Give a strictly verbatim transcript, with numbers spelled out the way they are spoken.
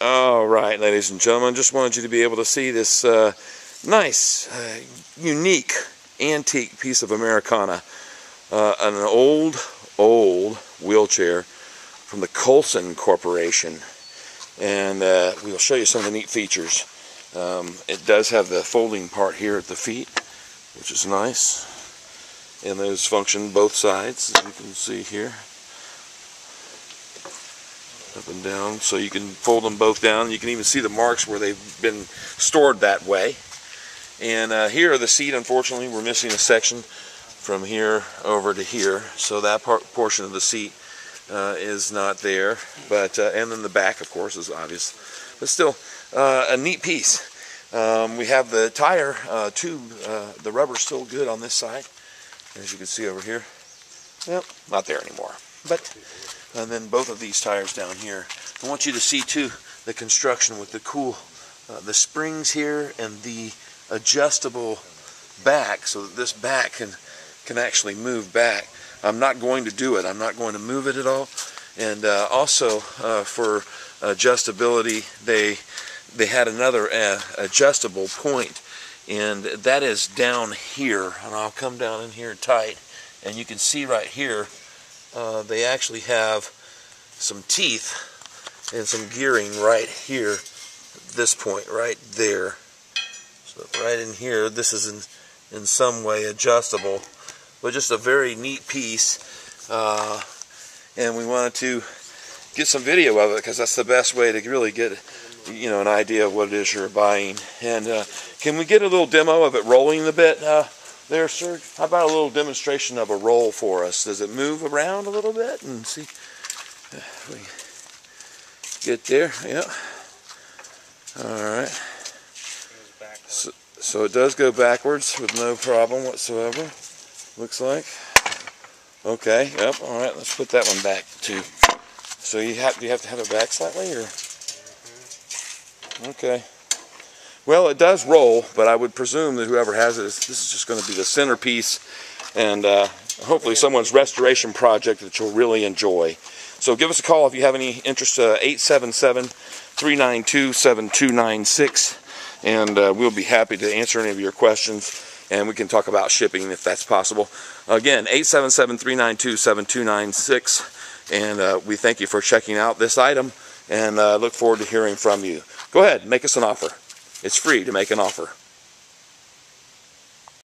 All right, ladies and gentlemen, just wanted you to be able to see this uh, nice, uh, unique, antique piece of Americana. Uh, an old, old wheelchair from the Colson Corporation. And uh, we'll show you some of the neat features. Um, it does have the folding part here at the feet, which is nice. And those function both sides, as you can see here. Up and down, so you can fold them both down. You can even see the marks where they've been stored that way. And uh, here are the seat. Unfortunately, we're missing a section from here over to here, so that part, portion of the seat uh, is not there. But uh, and then the back, of course, is obvious. But still, uh, a neat piece. Um, we have the tire uh, tube. Uh, the rubber's still good on this side, as you can see over here. Yep, not there anymore. But and then both of these tires down here. I want you to see too the construction with the cool, uh, the springs here and the adjustable back, so that this back can can actually move back. I'm not going to do it. I'm not going to move it at all. And uh, also uh, for adjustability, they they had another uh, adjustable point, and that is down here. And I'll come down in here tight, and you can see right here. Uh, they actually have some teeth and some gearing right here at this point, right there. So right in here, this is in, in some way adjustable, but just a very neat piece. Uh, and we wanted to get some video of it because that's the best way to really get, you know, an idea of what it is you're buying. And uh, can we get a little demo of it rolling a bit? Uh, There, sir. How about a little demonstration of a roll for us? Does it move around a little bit? And see, we get there. Yeah. All right. So, so it does go backwards with no problem whatsoever. Looks like. Okay. Yep. All right. Let's put that one back too. So you have you have to have it back slightly, or okay. Well, it does roll, but I would presume that whoever has it, this is just going to be the centerpiece, and uh, hopefully someone's restoration project that you'll really enjoy. So give us a call if you have any interest, uh, eight seven seven, three nine two, seven two nine six, and uh, we'll be happy to answer any of your questions, and we can talk about shipping if that's possible. Again, eight seven seven, three nine two, seven two nine six, and uh, we thank you for checking out this item, and uh, look forward to hearing from you. Go ahead, make us an offer. It's free to make an offer.